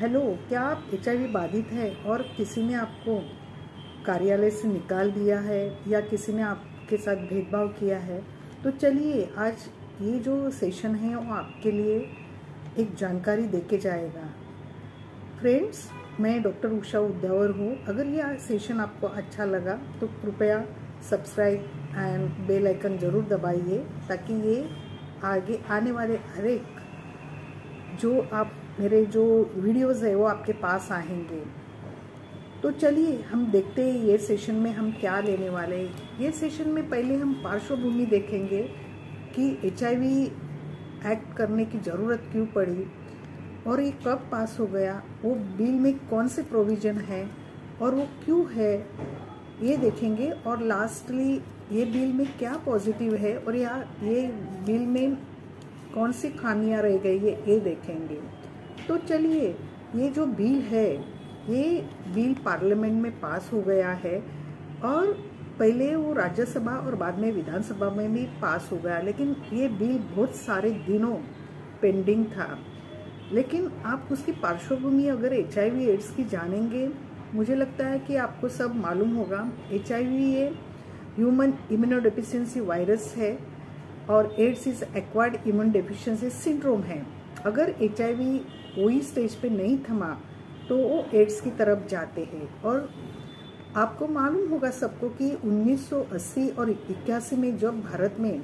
Hello, क्या आप HIV बाधित है और किसी ने आपको कार्यालय से निकाल दिया है या किसी ने आपके साथ भेदभाव किया है? तो चलिए आज ये जो सेशन है वो आपके लिए एक जानकारी देके जाएगा। फ्रेंड्स, मैं डॉक्टर उषा उद्यावर हूँ। अगर ये सेशन आपको अच्छा लगा तो कृपया सब्सक्राइब एंड बेल आइकन ज़रूर दबाइए ताकि ये आगे आने वाले हर एक जो आप मेरे जो वीडियोज़ है वो आपके पास आएंगे। तो चलिए हम देखते हैं ये सेशन में हम क्या लेने वाले हैं। ये सेशन में पहले हम पार्श्वभूमि देखेंगे कि HIV एक्ट करने की ज़रूरत क्यों पड़ी और ये कब पास हो गया, वो बिल में कौन से प्रोविज़न है और वो क्यों है ये देखेंगे। और लास्टली ये बिल में क्या पॉजिटिव है और ये बिल में कौन सी खामियां रह गई है ये देखेंगे। तो चलिए, ये जो बिल है ये बिल पार्लियामेंट में पास हो गया है और पहले वो राज्यसभा और बाद में विधानसभा में भी पास हो गया, लेकिन ये बिल बहुत सारे दिनों पेंडिंग था। लेकिन आप उसकी पार्श्वभूमि अगर HIV/AIDS की जानेंगे, मुझे लगता है कि आपको सब मालूम होगा। HIV ये ह्यूमन इम्यूनोडेफिशिएंसी वायरस है और AIDS is acquired immune deficiency syndrome है। अगर HIV वही स्टेज पे नहीं थमा तो वो AIDS की तरफ जाते हैं। और आपको मालूम होगा सबको कि 1980 और 81 में जब भारत में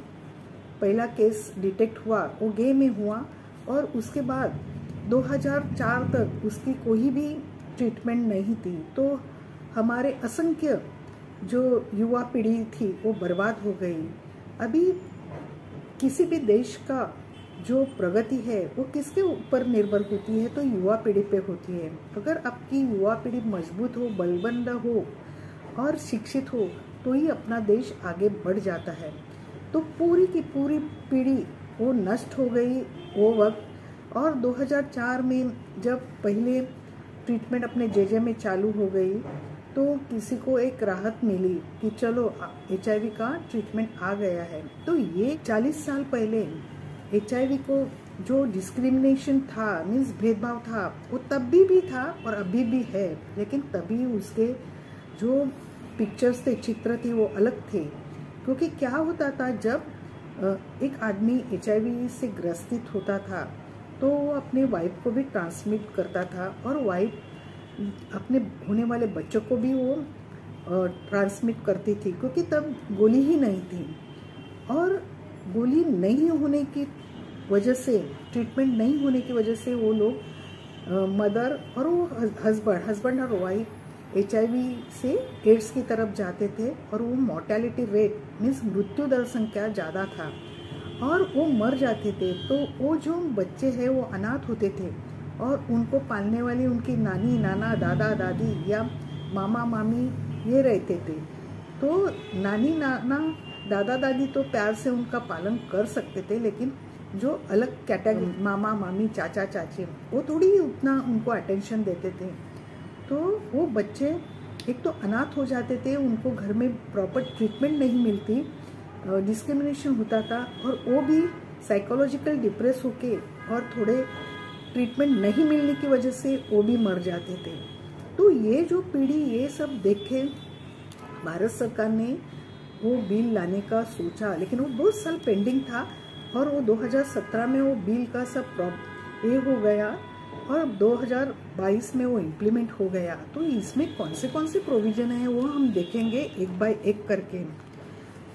पहला केस डिटेक्ट हुआ वो गे में हुआ और उसके बाद 2004 तक उसकी कोई भी ट्रीटमेंट नहीं थी। तो हमारे असंख्य जो युवा पीढ़ी थी वो बर्बाद हो गई। अभी किसी भी देश का जो प्रगति है वो किसके ऊपर निर्भर होती है? तो युवा पीढ़ी पे होती है। अगर आपकी युवा पीढ़ी मजबूत हो, बलबंद हो और शिक्षित हो तो ही अपना देश आगे बढ़ जाता है। तो पूरी की पूरी पीढ़ी वो नष्ट हो गई वो वक्त। और 2004 में जब पहले ट्रीटमेंट अपने JJ में चालू हो गई तो किसी को एक राहत मिली कि चलो HIV का ट्रीटमेंट आ गया है। तो ये 40 साल पहले HIV को जो डिस्क्रिमिनेशन था, मीन्स भेदभाव था, वो तब भी था और अभी भी है, लेकिन तभी उसके जो पिक्चर्स थे, चित्र थे, वो अलग थे। क्योंकि क्या होता था, जब एक आदमी HIV से ग्रसित होता था तो वो अपने वाइफ को भी ट्रांसमिट करता था और वाइफ अपने होने वाले बच्चों को भी वो ट्रांसमिट करती थी, क्योंकि तब गोली ही नहीं थी। और गोली नहीं होने की वजह से, ट्रीटमेंट नहीं होने की वजह से वो लोग मदर और वो हस्बैंड और वाइफ HIV से AIDS की तरफ जाते थे और वो मोर्टेलिटी रेट मीन्स मृत्यु दर संख्या ज़्यादा था और वो मर जाते थे। तो वो जो बच्चे हैं वो अनाथ होते थे और उनको पालने वाली उनकी नानी, नाना, दादा, दादी या मामा, मामी ये रहते थे। तो नानी, नाना, दादा, दादी तो प्यार से उनका पालन कर सकते थे, लेकिन जो अलग कैटेगरी मामा, मामी, चाचा, चाची वो थोड़ी ही उतना उनको अटेंशन देते थे। तो वो बच्चे एक तो अनाथ हो जाते थे, उनको घर में प्रॉपर ट्रीटमेंट नहीं मिलती, डिस्क्रिमिनेशन होता था और वो भी साइकोलॉजिकल डिप्रेस होके और थोड़े ट्रीटमेंट नहीं मिलने की वजह से वो भी मर जाते थे। तो ये जो पीढ़ी ये सब देखे, भारत सरकार ने वो बिल लाने का सोचा, लेकिन वो 2 साल पेंडिंग था और वो 2017 में वो बिल का सब ये हो गया और अब 2022 में वो इम्प्लीमेंट हो गया। तो इसमें कौन से प्रोविज़न है वो हम देखेंगे एक बाय एक करके।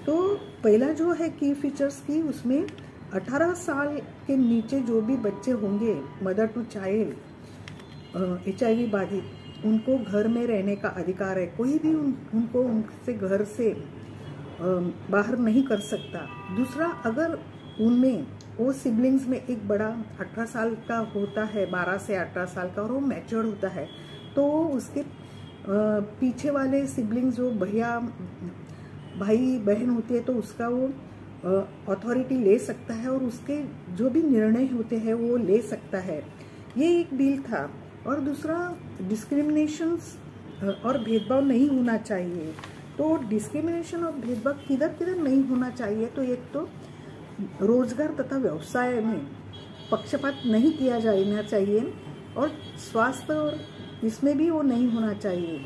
तो पहला जो है की फीचर्स की, उसमें 18 साल के नीचे जो भी बच्चे होंगे मदर टू चाइल्ड HIV बाधित, उनको घर में रहने का अधिकार है। कोई भी उनको उनसे घर से बाहर नहीं कर सकता। दूसरा, अगर उनमें वो सिबलिंग्स में एक बड़ा 18 साल का होता है, 12 से 18 साल का, और वो मैच्योर होता है, तो उसके पीछे वाले सिबलिंग्स जो भैया, भाई, बहन होती है, तो उसका वो अथॉरिटी ले सकता है और उसके जो भी निर्णय होते हैं वो ले सकता है। ये एक बिल था। और दूसरा, डिस्क्रिमिनेशंस और भेदभाव नहीं होना चाहिए। तो डिस्क्रिमिनेशन और भेदभाव किधर किधर नहीं होना चाहिए? तो एक तो रोजगार तथा व्यवसाय में पक्षपात नहीं किया जाना चाहिए। और स्वास्थ्य और इसमें भी वो नहीं होना चाहिए।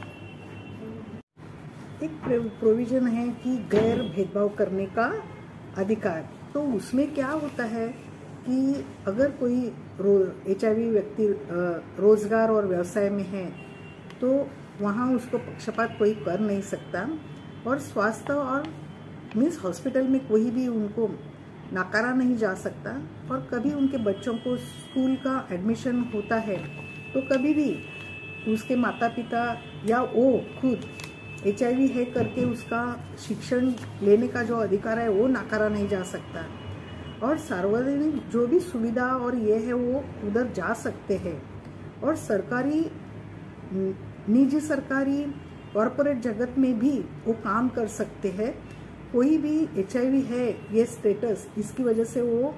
एक प्रोविज़न है कि गैर भेदभाव करने का अधिकार, तो उसमें क्या होता है कि अगर कोई HIV व्यक्ति रोजगार और व्यवसाय में है तो वहाँ उसको पक्षपात कोई कर नहीं सकता, और स्वास्थ्य और मीन्स हॉस्पिटल में कोई भी उनको नकारा नहीं जा सकता। और कभी उनके बच्चों को स्कूल का एडमिशन होता है तो कभी भी उसके माता पिता या वो खुद HIV है करके उसका शिक्षण लेने का जो अधिकार है वो नकारा नहीं जा सकता। और सार्वजनिक जो भी सुविधा और ये है वो उधर जा सकते हैं। और सरकारी, निजी सरकारी, कॉरपोरेट जगत में भी वो काम कर सकते हैं। कोई भी HIV है ये स्टेटस, इसकी वजह से वो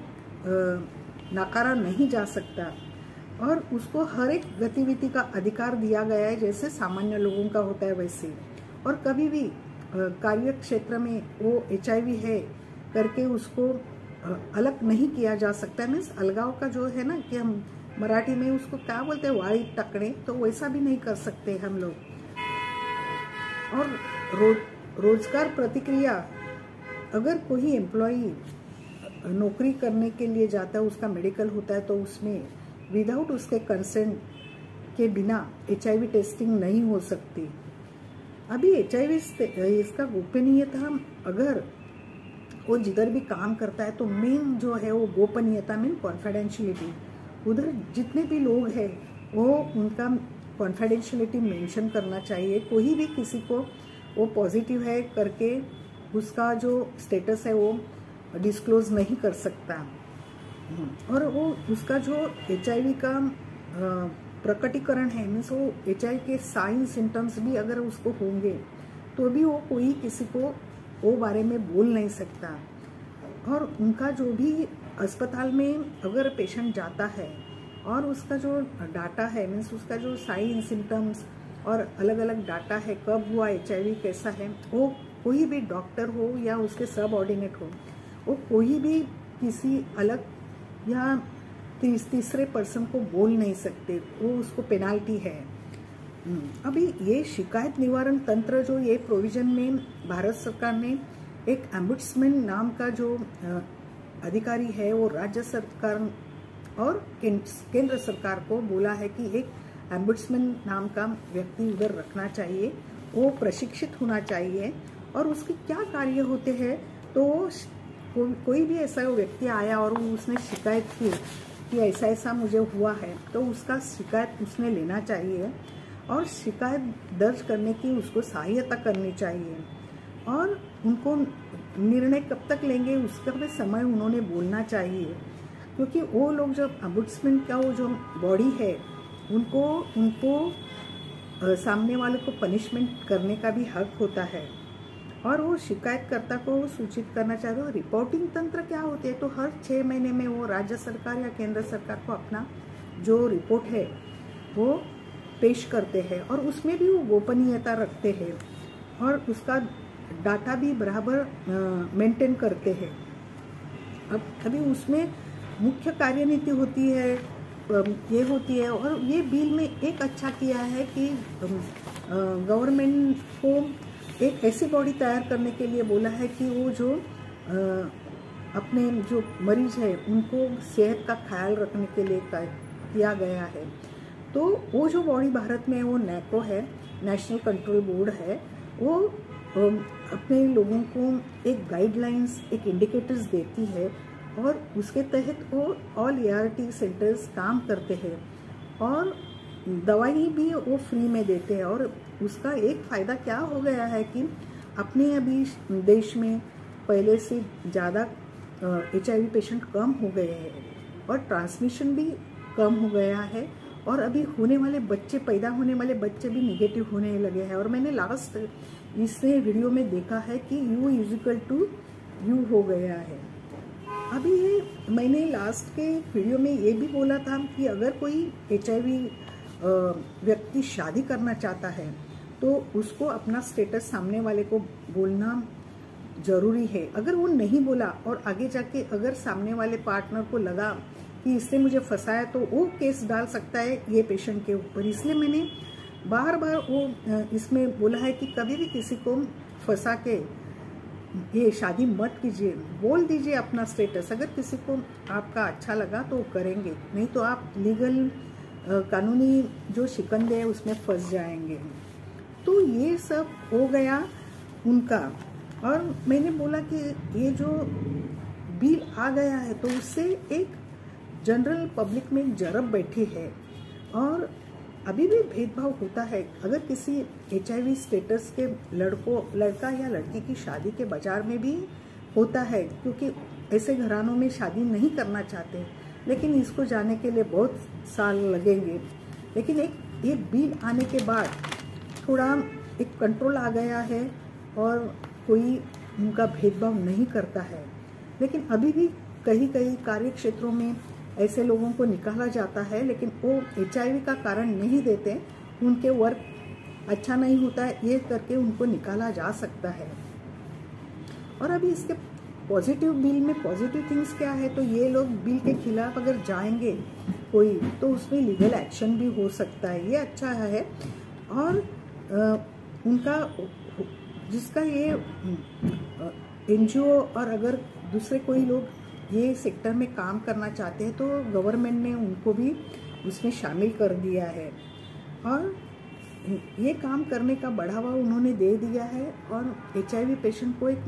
नकारा नहीं जा सकता। और उसको हर एक गतिविधि का अधिकार दिया गया है, जैसे सामान्य लोगों का होता है वैसे। और कभी भी कार्य क्षेत्र में वो HIV है करके उसको अलग नहीं किया जा सकता। मीन्स अलगाव का जो है ना, कि हम मराठी में उसको क्या बोलते हैं, वाड़ी टकने, तो वैसा भी नहीं कर सकते हम लोग। और रोजगार प्रतिक्रिया, अगर कोई एम्प्लॉई नौकरी करने के लिए जाता है, उसका मेडिकल होता है, तो उसमें विदाउट उसके कंसेंट के बिना HIV टेस्टिंग नहीं हो सकती। अभी HIV इसका गोपनीयता, अगर वो जिधर भी काम करता है तो मेन जो है वो गोपनीयता में कॉन्फिडेंशियलिटी, उधर जितने भी लोग हैं वो उनका कॉन्फिडेंशियलिटी मेंशन करना चाहिए। कोई भी किसी को वो पॉजिटिव है करके उसका जो स्टेटस है वो डिस्क्लोज नहीं कर सकता। और वो उसका जो HIV का प्रकटीकरण है, मीन्स वो HIV के साइन सिम्टम्स भी अगर उसको होंगे तो भी वो कोई किसी को वो बारे में बोल नहीं सकता। और उनका जो भी अस्पताल में अगर पेशेंट जाता है और उसका जो डाटा है, मीन्स उसका जो साइन सिम्टम्स और अलग अलग डाटा है, कब हुआ HIV कैसा है, वो कोई भी डॉक्टर हो या उसके सब ऑर्डिनेट हो, वो कोई भी किसी अलग या तीसरे पर्सन को बोल नहीं सकते, वो उसको पेनाल्टी है। अभी ये शिकायत निवारण तंत्र जो ये प्रोविज़न में भारत सरकार ने एक एम्बुड्समैन नाम का जो अधिकारी है वो राज्य सरकार और केंद्र सरकार को बोला है कि एक एम्बुड्समैन नाम का व्यक्ति उधर रखना चाहिए, वो प्रशिक्षित होना चाहिए। और उसके क्या कार्य होते हैं, तो कोई भी ऐसा व्यक्ति आया और उसने शिकायत की कि ऐसा ऐसा मुझे हुआ है, तो उसका शिकायत उसने लेना चाहिए और शिकायत दर्ज करने की उसको सहायता करनी चाहिए। और उनको निर्णय कब तक लेंगे उसका भी समय उन्होंने बोलना चाहिए, क्योंकि वो लोग जब एम्बुड्समैन का वो जो बॉडी है उनको सामने वाले को पनिशमेंट करने का भी हक होता है। और वो शिकायतकर्ता को सूचित करना चाहिए। और रिपोर्टिंग तंत्र क्या होते हैं, तो हर 6 महीने में वो राज्य सरकार या केंद्र सरकार को अपना जो रिपोर्ट है वो पेश करते हैं, और उसमें भी वो गोपनीयता रखते हैं और उसका डाटा भी बराबर मेंटेन करते हैं। अब अभी उसमें मुख्य कार्यनीति होती है, ये होती है। और ये बिल में एक अच्छा किया है कि गवर्नमेंट को एक ऐसी बॉडी तैयार करने के लिए बोला है कि वो जो अपने जो मरीज है उनको सेहत का ख्याल रखने के लिए किया गया है। तो वो जो बॉडी भारत में वो नैको है, नेशनल कंट्रोल बोर्ड है, वो अपने लोगों को एक गाइडलाइंस, एक इंडिकेटर्स देती है, और उसके तहत वो ऑल ART सेंटर्स काम करते हैं और दवाई भी वो फ्री में देते हैं। और उसका एक फ़ायदा क्या हो गया है कि अपने अभी देश में पहले से ज़्यादा HIV पेशेंट कम हो गए हैं और ट्रांसमिशन भी कम हो गया है। और अभी होने वाले बच्चे, पैदा होने वाले बच्चे भी निगेटिव होने लगे हैं। और मैंने लास्ट इससे वीडियो में देखा है कि U = U हो गया है। अभी ये मैंने लास्ट के वीडियो में ये भी बोला था कि अगर कोई HIV व्यक्ति शादी करना चाहता है तो उसको अपना स्टेटस सामने वाले को बोलना ज़रूरी है। अगर वो नहीं बोला और आगे जाके अगर सामने वाले पार्टनर को लगा कि इससे मुझे फंसाया तो वो केस डाल सकता है ये पेशेंट के ऊपर। इसलिए मैंने बार बार वो इसमें बोला है कि कभी भी किसी को फंसा के ये शादी मत कीजिए, बोल दीजिए अपना स्टेटस। अगर किसी को आपका अच्छा लगा तो करेंगे, नहीं तो आप लीगल कानूनी जो शिकंजे है उसमें फंस जाएंगे। तो ये सब हो गया उनका। और मैंने बोला कि ये जो बिल आ गया है तो उससे एक जनरल पब्लिक में जरब बैठी है और अभी भी भेदभाव होता है। अगर किसी HIV स्टेटस के लड़का या लड़की की शादी के बाजार में भी होता है, क्योंकि ऐसे घरानों में शादी नहीं करना चाहते, लेकिन इसको जाने के लिए बहुत साल लगेंगे। लेकिन एक ये बिल आने के बाद थोड़ा एक कंट्रोल आ गया है और कोई उनका भेदभाव नहीं करता है। लेकिन अभी भी कहीं कहीं कार्य क्षेत्रों में ऐसे लोगों को निकाला जाता है, लेकिन वो HIV का कारण नहीं देते, उनके वर्क अच्छा नहीं होता है ये करके उनको निकाला जा सकता है। और अभी इसके पॉजिटिव बिल में पॉजिटिव थिंग्स क्या है, तो ये लोग बिल के खिलाफ अगर जाएंगे कोई तो उसमें लीगल एक्शन भी हो सकता है, ये अच्छा है। और उनका जिसका ये NGO और अगर दूसरे कोई लोग ये सेक्टर में काम करना चाहते हैं तो गवर्नमेंट ने उनको भी उसमें शामिल कर दिया है और ये काम करने का बढ़ावा उन्होंने दे दिया है। और HIV पेशेंट को एक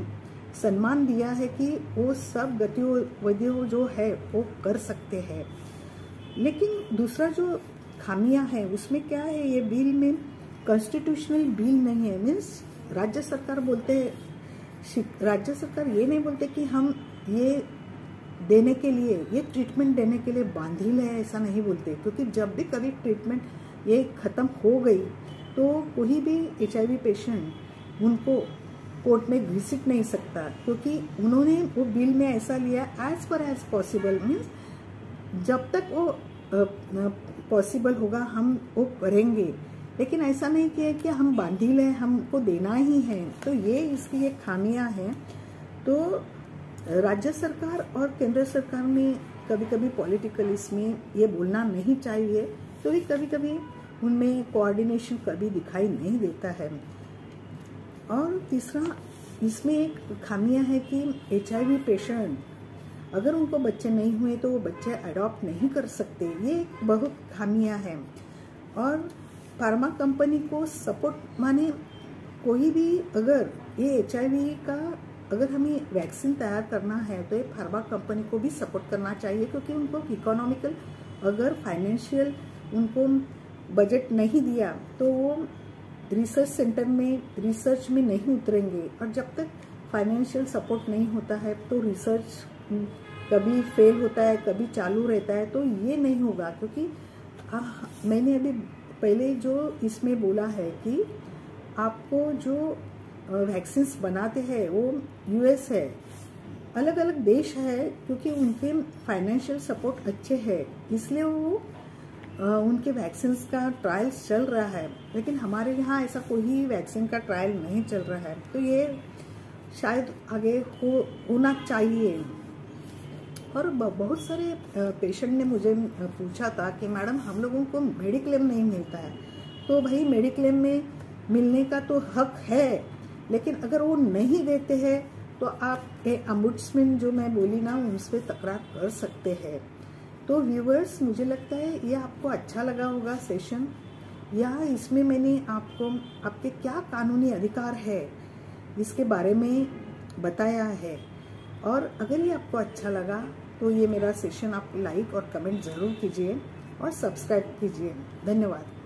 सम्मान दिया है कि वो सब गतिविधियों जो है वो कर सकते हैं। लेकिन दूसरा जो खामियां है उसमें क्या है, ये बिल में कॉन्स्टिट्यूशनल बिल नहीं है। मीन्स राज्य सरकार ये नहीं बोलते कि हम ये देने के लिए, ये ट्रीटमेंट देने के लिए बांधील है, ऐसा नहीं बोलते। क्योंकि जब भी कभी ट्रीटमेंट ये ख़त्म हो गई तो कोई भी HIV पेशेंट उनको कोर्ट में घिसट नहीं सकता, क्योंकि उन्होंने वो बिल में ऐसा लिया as per as possible. Means जब तक वो पॉसिबल होगा हम वो करेंगे, लेकिन ऐसा नहीं किया कि हम बांधील हैं हमको देना ही है। तो ये इसकी एक खामियां हैं। तो राज्य सरकार और केंद्र सरकार में कभी कभी पॉलिटिकल इसमें ये बोलना नहीं चाहिए, तो ये कभी कभी उनमें कोऑर्डिनेशन कभी दिखाई नहीं देता है। और तीसरा इसमें एक खामियां है कि HIV पेशेंट अगर उनको बच्चे नहीं हुए तो वो बच्चे अडॉप्ट नहीं कर सकते, ये एक बहुत खामियां हैं। और फार्मा कंपनी को सपोर्ट, माने कोई भी अगर ये HIV का अगर हमें वैक्सीन तैयार करना है तो ये फार्मा कंपनी को भी सपोर्ट करना चाहिए, क्योंकि उनको इकोनॉमिकल अगर फाइनेंशियल उनको बजट नहीं दिया तो वो रिसर्च सेंटर में रिसर्च में नहीं उतरेंगे। और जब तक फाइनेंशियल सपोर्ट नहीं होता है तो रिसर्च कभी फेल होता है कभी चालू रहता है, तो ये नहीं होगा। क्योंकि मैंने अभी पहले जो इसमें बोला है कि आपको जो वैक्सीन्स बनाते हैं वो US है, अलग अलग देश है, क्योंकि उनके फाइनेंशियल सपोर्ट अच्छे है इसलिए वो उनके वैक्सीन्स का ट्रायल चल रहा है। लेकिन हमारे यहाँ ऐसा कोई वैक्सीन का ट्रायल नहीं चल रहा है, तो ये शायद आगे होना चाहिए। और बहुत सारे पेशेंट ने मुझे पूछा था कि मैडम हम लोगों को मेडिक्लेम नहीं मिलता है, तो भाई मेडिक्लेम में मिलने का तो हक है, लेकिन अगर वो नहीं देते हैं तो आप Ombudsman जो मैं बोली ना उस पर तकरार कर सकते हैं। तो व्यूवर्स मुझे लगता है ये आपको अच्छा लगा होगा सेशन, या इसमें मैंने आपको आपके क्या कानूनी अधिकार है इसके बारे में बताया है। और अगर ये आपको अच्छा लगा तो ये मेरा सेशन आप लाइक और कमेंट ज़रूर कीजिए और सब्सक्राइब कीजिए। धन्यवाद।